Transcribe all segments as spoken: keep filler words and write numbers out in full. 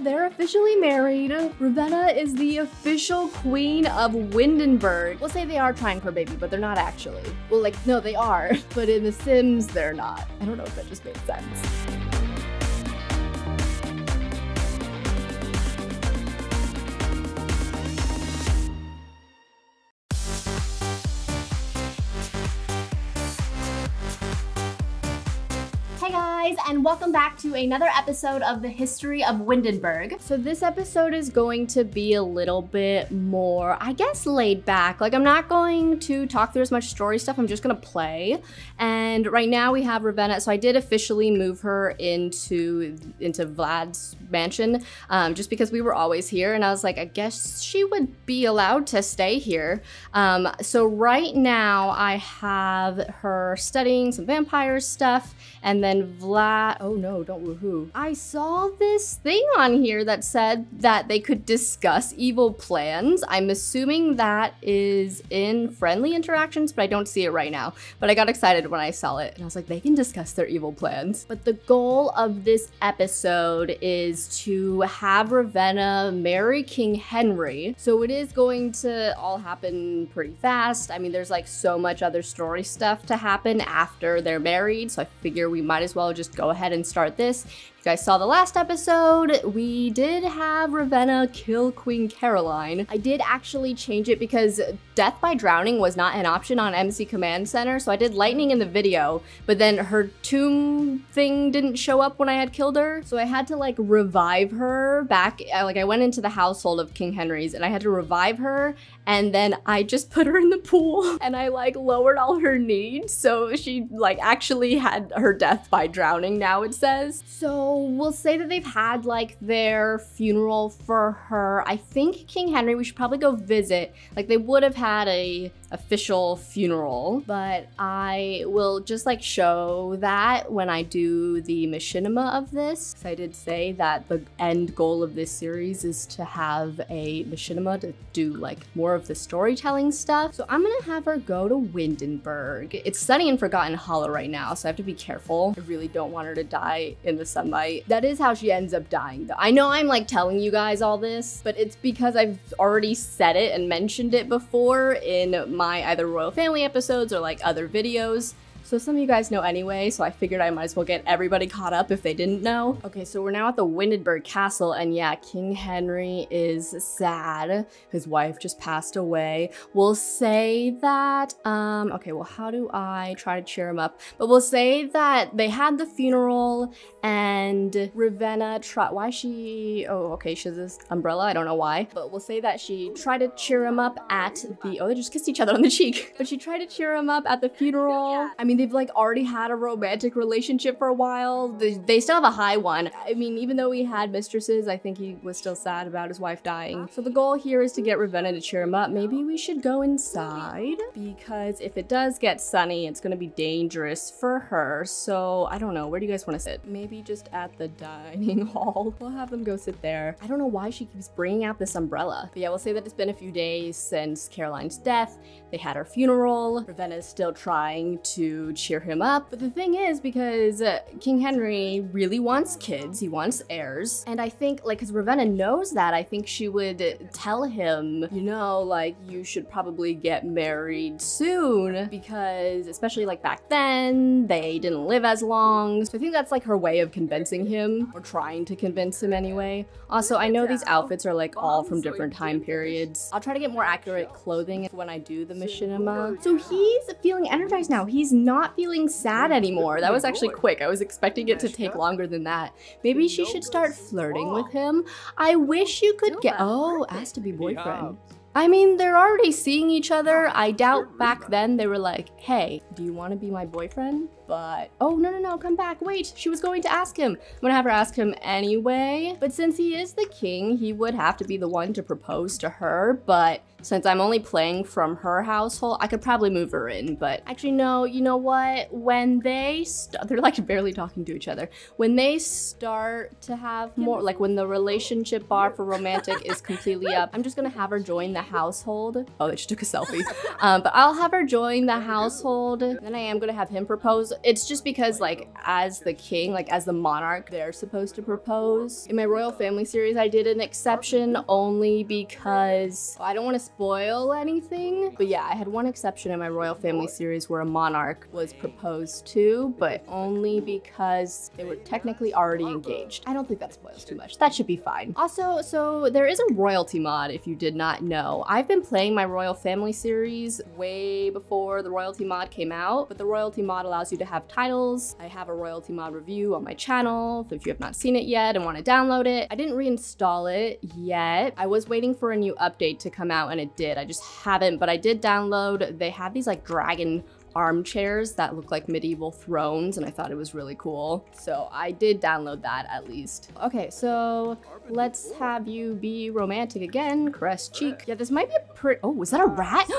They're officially married. Ravenna is the official queen of Windenburg. We'll say they are trying for a baby, but they're not actually. Well, like, no, they are, but in The Sims, they're not. I don't know if that just made sense. And welcome back to another episode of the history of Windenburg. So this episode is going to be a little bit more, I guess, laid back. Like, I'm not going to talk through as much story stuff. I'm just gonna play. And right now we have Ravenna. So I did officially move her into into Vlad's mansion um, just because we were always here. And I was like, I guess she would be allowed to stay here. Um, so right now I have her studying some vampire stuff, and then Vlad. Oh no, don't woohoo. I saw this thing on here that said that they could discuss evil plans. I'm assuming that is in friendly interactions, but I don't see it right now. But I got excited when I saw it and I was like, they can discuss their evil plans. But the goal of this episode is to have Ravenna marry King Henry. So it is going to all happen pretty fast. I mean, there's like so much other story stuff to happen after they're married. So I figure we might as well just go ahead and start this. If you guys saw the last episode, we did have Ravenna kill Queen Caroline. I did actually change it because death by drowning was not an option on M C Command Center, so I did lightning in the video, but then her tomb thing didn't show up when I had killed her, so I had to like revive her back. Like, I went into the household of King Henry's and I had to revive her, and then I just put her in the pool and I like lowered all her needs, so she like actually had her death by drowning now, it says. So we'll say that they've had like their funeral for her. I think King Henry, we should probably go visit. Like, they would have had a official funeral, but I will just like show that when I do the machinima of this. So I did say that the end goal of this series is to have a machinima to do like more of the storytelling stuff. So I'm gonna have her go to Windenburg. It's sunny in Forgotten Hollow right now, so I have to be careful. I really don't want her to die in the sunlight. That is how she ends up dying though. I know I'm like telling you guys all this, but it's because I've already said it and mentioned it before in my either royal family episodes or like other videos. So some of you guys know anyway, so I figured I might as well get everybody caught up if they didn't know. Okay, so we're now at the Windenburg Castle, and yeah, King Henry is sad. His wife just passed away. We'll say that, um, okay, well, how do I try to cheer him up? But we'll say that they had the funeral, and Ravenna tried, why she, oh, okay, she has this umbrella, I don't know why. But we'll say that she tried to cheer him up at the, oh, they just kissed each other on the cheek. But she tried to cheer him up at the funeral. I mean, they've like already had a romantic relationship for a while. They, they still have a high one. I mean, even though he had mistresses, I think he was still sad about his wife dying. So the goal here is to get Ravenna to cheer him up. Maybe we should go inside, because if it does get sunny, it's gonna be dangerous for her. So I don't know, where do you guys wanna sit? Maybe just at the dining hall. We'll have them go sit there. I don't know why she keeps bringing out this umbrella. But yeah, we'll say that it's been a few days since Caroline's death. They had her funeral. Ravenna's still trying to cheer him up. But the thing is, because uh, King Henry really wants kids, he wants heirs. And I think, like, because Ravenna knows that, I think she would tell him, you know, like, you should probably get married soon, because especially like back then, they didn't live as long. So I think that's like her way of convincing him, or trying to convince him anyway. Also, I know these outfits are like all from different time periods. I'll try to get more accurate clothing when I do the machinima. So he's feeling energized now. He's not feeling sad anymore. That was actually quick. I was expecting it to take longer than that. Maybe she should start flirting with him. I wish you could get, oh, asked to be boyfriend. I mean, they're already seeing each other. I doubt back then they were like, hey, do you want to be my boyfriend? But, oh, no, no, no, come back. Wait, she was going to ask him. I'm gonna have her ask him anyway. But since he is the king, he would have to be the one to propose to her. But since I'm only playing from her household, I could probably move her in. But actually, no, you know what? When they start, they're like barely talking to each other. When they start to have more, like when the relationship bar for romantic is completely up, I'm just gonna have her join the household. Oh, they just took a selfie. Um, but I'll have her join the household. Then I am gonna have him propose. It's just because, like, as the king, like as the monarch, they're supposed to propose. In my royal family series, I did an exception only because I don't want to spoil anything. But yeah, I had one exception in my royal family series where a monarch was proposed to, but only because they were technically already engaged. I don't think that spoils too much. That should be fine. Also, so there is a royalty mod if you did not know. I've been playing my royal family series way before the royalty mod came out, but the royalty mod allows you to have titles. I have a royalty mod review on my channel, so if you have not seen it yet and want to download it. I didn't reinstall it yet. I was waiting for a new update to come out and it did. I just haven't, but I did download. They have these like dragon armchairs that look like medieval thrones, and I thought it was really cool. So I did download that at least. Okay, so let's have you be romantic again. Caress cheek. Yeah, this might be a pretty... Oh, was that a rat?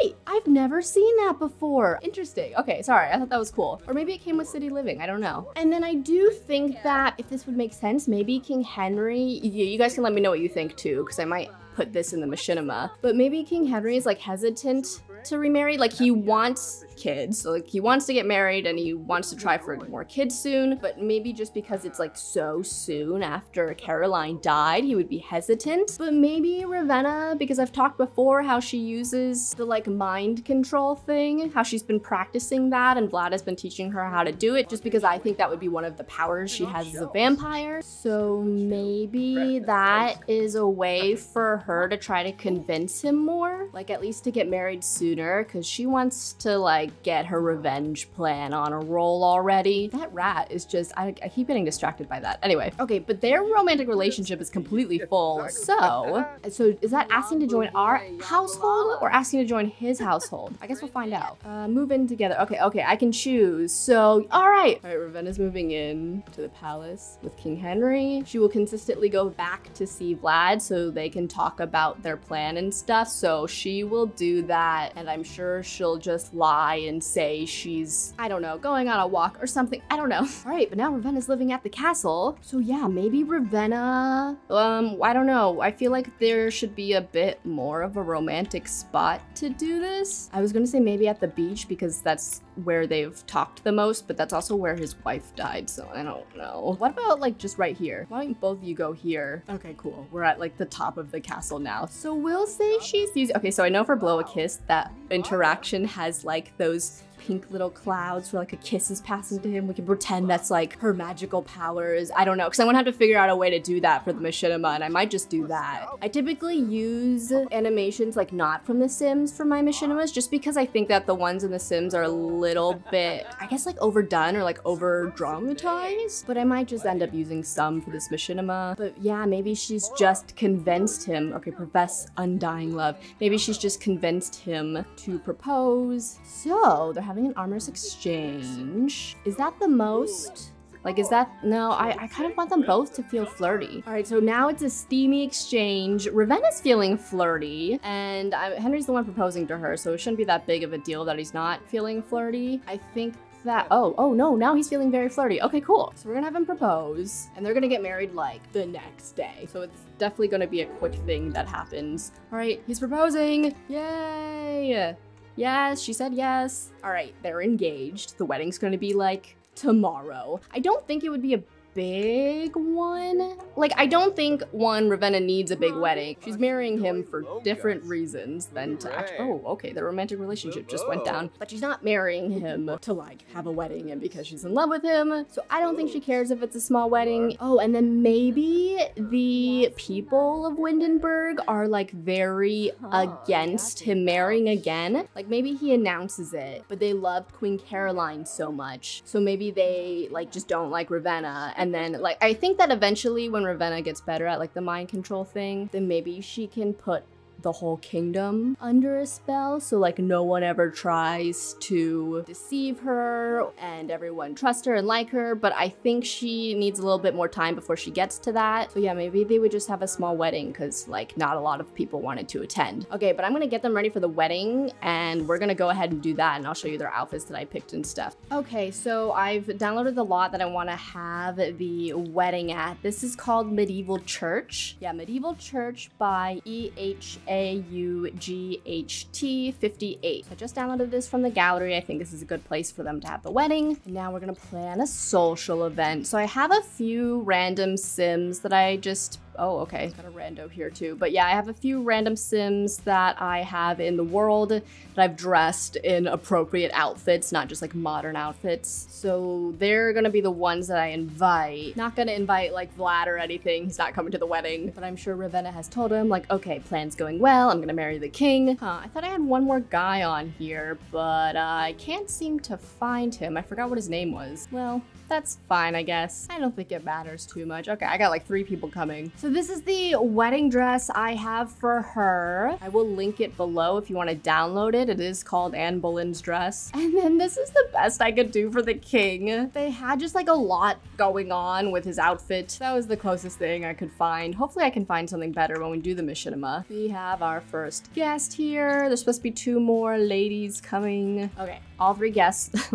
Wait, I've never seen that before. Interesting. Okay, sorry. I thought that was cool. Or maybe it came with City Living. I don't know. And then I do think that if this would make sense, maybe King Henry... You guys can let me know what you think too, because I might put this in the machinima. But maybe King Henry is like hesitant to remarry. Like he wants kids, so like he wants to get married and he wants to try for more kids soon, but maybe just because it's like so soon after Caroline died, he would be hesitant. But maybe Ravenna, because I've talked before how she uses the like mind control thing, how she's been practicing that and Vlad has been teaching her how to do it, just because I think that would be one of the powers she has as a vampire. So maybe that is a way for her to try to convince him more, like at least to get married soon, because she wants to like get her revenge plan on a roll already. That rat is just, I, I keep getting distracted by that. Anyway, okay, but their romantic relationship is completely full. So, so is that asking to join our household or asking to join his household? I guess we'll find out. Uh, move in together. Okay, okay, I can choose. So, all right. All right, Ravenna's moving in to the palace with King Henry. She will consistently go back to see Vlad so they can talk about their plan and stuff. So she will do that. And I'm sure she'll just lie and say she's, I don't know, going on a walk or something. I don't know. All right, but now Ravenna's living at the castle. So yeah, maybe Ravenna, um, I don't know. I feel like there should be a bit more of a romantic spot to do this. I was gonna say maybe at the beach because that's where they've talked the most, but that's also where his wife died, so I don't know. What about like just right here? Why don't both of you go here? Okay, cool. We're at like the top of the castle now. So we'll say she's using, okay, so I know for blow a kiss that interaction has like those pink little clouds where like a kiss is passing to him. We can pretend that's like her magical powers. I don't know, because I'm gonna have to figure out a way to do that for the machinima, and I might just do that. I typically use animations like not from The Sims for my machinimas, just because I think that the ones in The Sims are a little bit, I guess, like overdone or like over dramatized, but I might just end up using some for this machinima. But yeah, maybe she's just convinced him. Okay, profess undying love. Maybe she's just convinced him to propose. So they're having an amorous exchange. Is that the most? Like, is that, no, I, I kind of want them both to feel flirty. All right, so now it's a steamy exchange. Ravenna's feeling flirty, and I, Henry's the one proposing to her, so it shouldn't be that big of a deal that he's not feeling flirty. I think that, oh, oh no, now he's feeling very flirty. Okay, cool. So we're gonna have him propose, and they're gonna get married like the next day. So it's definitely gonna be a quick thing that happens. All right, he's proposing, yay! Yes, she said yes. All right, they're engaged. The wedding's gonna be like tomorrow. I don't think it would be a big one. Like, I don't think, one, Ravenna needs a big wedding. She's marrying him for different reasons than to act. Oh, okay, the romantic relationship just went down. But she's not marrying him to, like, have a wedding and because she's in love with him. So I don't think she cares if it's a small wedding. Oh, and then maybe the people of Windenburg are, like, very against him marrying again. Like, maybe he announces it, but they loved Queen Caroline so much. So maybe they, like, just don't like Ravenna. And then, like, I think that eventually when Ravenna gets better at, like, the mind control thing, then maybe she can put the whole kingdom under a spell, so like no one ever tries to deceive her and everyone trusts her and like her. But I think she needs a little bit more time before she gets to that. So yeah, maybe they would just have a small wedding because like not a lot of people wanted to attend. Okay, but I'm gonna get them ready for the wedding and we're gonna go ahead and do that, and I'll show you their outfits that I picked and stuff. Okay, so I've downloaded the lot that I want to have the wedding at. This is called Medieval Church. Yeah, Medieval Church by E H A L A U G H T fifty-eight. I just downloaded this from the gallery. I think this is a good place for them to have the wedding. And now we're gonna plan a social event. So I have a few random sims that I just, oh, okay, got a rando here too. But yeah, I have a few random sims that I have in the world that I've dressed in appropriate outfits, not just like modern outfits. So they're gonna be the ones that I invite. Not gonna invite like Vlad or anything. He's not coming to the wedding, but I'm sure Ravenna has told him like, okay, plan's going well. I'm gonna marry the king. Huh, I thought I had one more guy on here, but uh, I can't seem to find him. I forgot what his name was. Well, that's fine, I guess. I don't think it matters too much. Okay, I got like three people coming. So this is the wedding dress I have for her. I will link it below if you want to download it. It is called Anne Boleyn's dress. And then this is the best I could do for the king. They had just like a lot going on with his outfit. That was the closest thing I could find. Hopefully I can find something better when we do the machinima. We have our first guest here. There's supposed to be two more ladies coming. Okay, all three guests,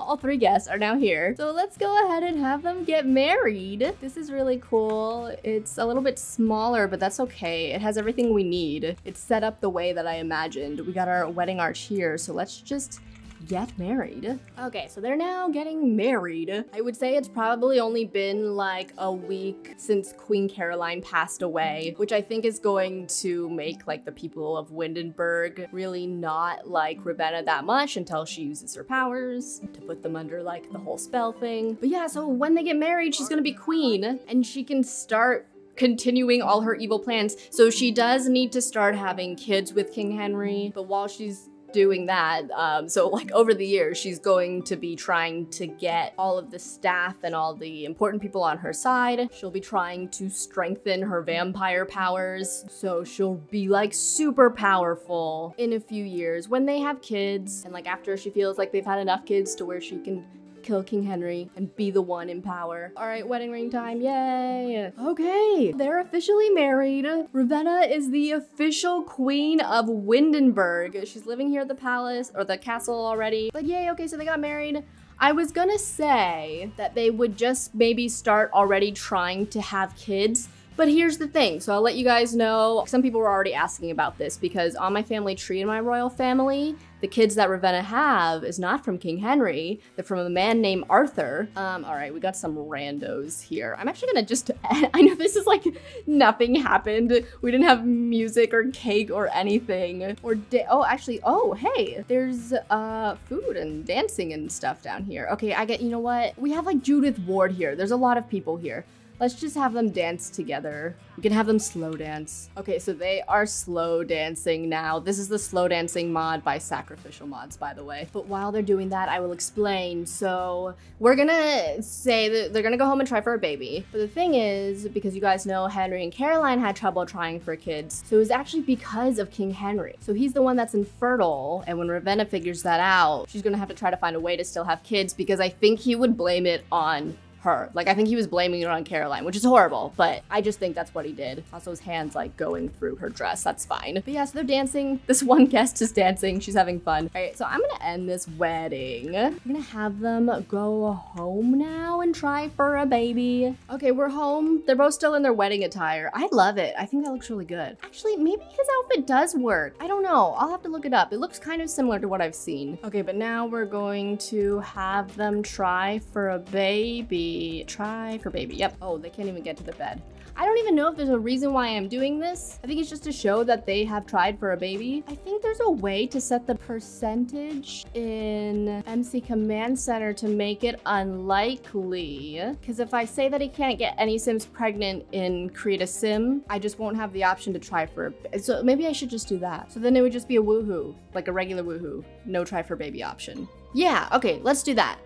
all three guests are now here. So let's go ahead and have them get married. This is really cool. It's a little bit smaller, but that's okay. It has everything we need. It's set up the way that I imagined. We got our wedding arch here, so let's just get married. Okay, so they're now getting married. I would say it's probably only been like a week since Queen Caroline passed away, which I think is going to make like the people of Windenburg really not like Ravenna that much until she uses her powers to put them under like the whole spell thing. But yeah, so when they get married, she's gonna be queen and she can start continuing all her evil plans. So she does need to start having kids with King Henry, but while she's doing that, um, so like over the years, she's going to be trying to get all of the staff and all the important people on her side. She'll be trying to strengthen her vampire powers, so she'll be like super powerful in a few years when they have kids, and like after she feels like they've had enough kids to where she can kill King Henry and be the one in power. All right, wedding ring time, yay. Okay, they're officially married. Ravenna is the official queen of Windenburg. She's living here at the palace or the castle already, but yay, okay, so they got married. I was gonna say that they would just maybe start already trying to have kids, but here's the thing, so I'll let you guys know. Some people were already asking about this because on my family tree in my royal family, the kids that Ravenna have is not from King Henry. They're from a man named Arthur. Um, all right, we got some randos here. I'm actually gonna just, I know this is like nothing happened. We didn't have music or cake or anything. Or, oh, actually, oh, hey, there's uh, food and dancing and stuff down here. Okay, I get, you know what? We have like Judith Ward here. There's a lot of people here. Let's just have them dance together. We can have them slow dance. Okay, so they are slow dancing now. This is the slow dancing mod by Sacrificial Mods, by the way. But while they're doing that, I will explain. So we're gonna say that they're gonna go home and try for a baby. But the thing is, because you guys know Henry and Caroline had trouble trying for kids, so it was actually because of King Henry. So he's the one that's infertile, and when Ravenna figures that out, she's gonna have to try to find a way to still have kids because I think he would blame it on her. Like, I think he was blaming it on Caroline, which is horrible, but I just think that's what he did. Also, his hand's like going through her dress. That's fine. But yeah, so they're dancing. This one guest is dancing. She's having fun. All right, so I'm gonna end this wedding. I'm gonna have them go home now and try for a baby. Okay, we're home. They're both still in their wedding attire. I love it. I think that looks really good. Actually, maybe his outfit does work. I don't know. I'll have to look it up. It looks kind of similar to what I've seen. Okay, but now we're going to have them try for a baby. Try for baby. Yep. Oh, they can't even get to the bed. I don't even know if there's a reason why I'm doing this. I think it's just to show that they have tried for a baby. I think there's a way to set the percentage in M C Command Center to make it unlikely. Because if I say that he can't get any Sims pregnant in Create a Sim, I just won't have the option to try for a, so maybe I should just do that. So then it would just be a woohoo, like a regular woohoo, no try for baby option. Yeah, okay, let's do that.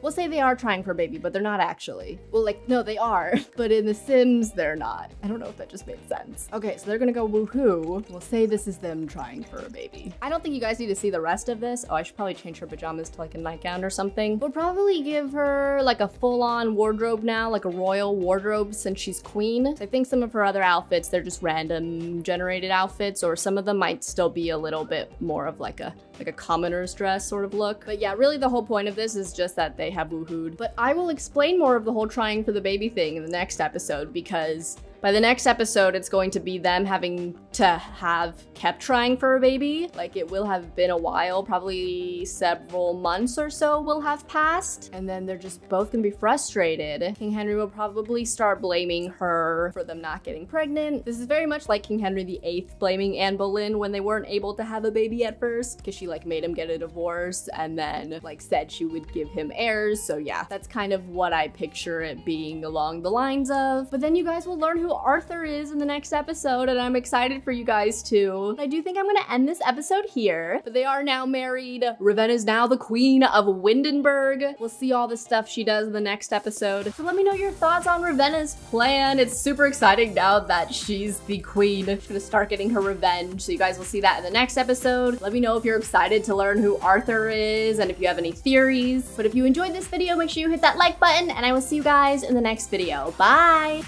We'll say they are trying for a baby, but they're not actually. Well, like, no, they are, but in The Sims, they're not. I don't know if that just made sense. Okay, so they're gonna go woohoo. We'll say this is them trying for a baby. I don't think you guys need to see the rest of this. Oh, I should probably change her pajamas to like a nightgown or something. We'll probably give her like a full-on wardrobe now, like a royal wardrobe since she's queen. So I think some of her other outfits, they're just random generated outfits, or some of them might still be a little bit more of like a, like a commoner's dress sort of look. But yeah, really the whole point of this is just that they have woohooed. But I will explain more of the whole trying for the baby thing in the next episode because By the next episode, it's going to be them having to have kept trying for a baby. Like, it will have been a while, probably several months or so will have passed. And then they're just both gonna be frustrated. King Henry will probably start blaming her for them not getting pregnant. This is very much like King Henry the eighth blaming Anne Boleyn when they weren't able to have a baby at first, because she like made him get a divorce and then like said she would give him heirs. So yeah, that's kind of what I picture it being along the lines of. But then you guys will learn who Arthur is in the next episode, and I'm excited for you guys too. I do think I'm gonna end this episode here, but they are now married. Ravenna is now the queen of Windenburg. We'll see all the stuff she does in the next episode. So let me know your thoughts on Ravenna's plan. It's super exciting now that she's the queen. She's gonna start getting her revenge. So you guys will see that in the next episode. Let me know if you're excited to learn who Arthur is and if you have any theories. But if you enjoyed this video, make sure you hit that like button, and I will see you guys in the next video. Bye!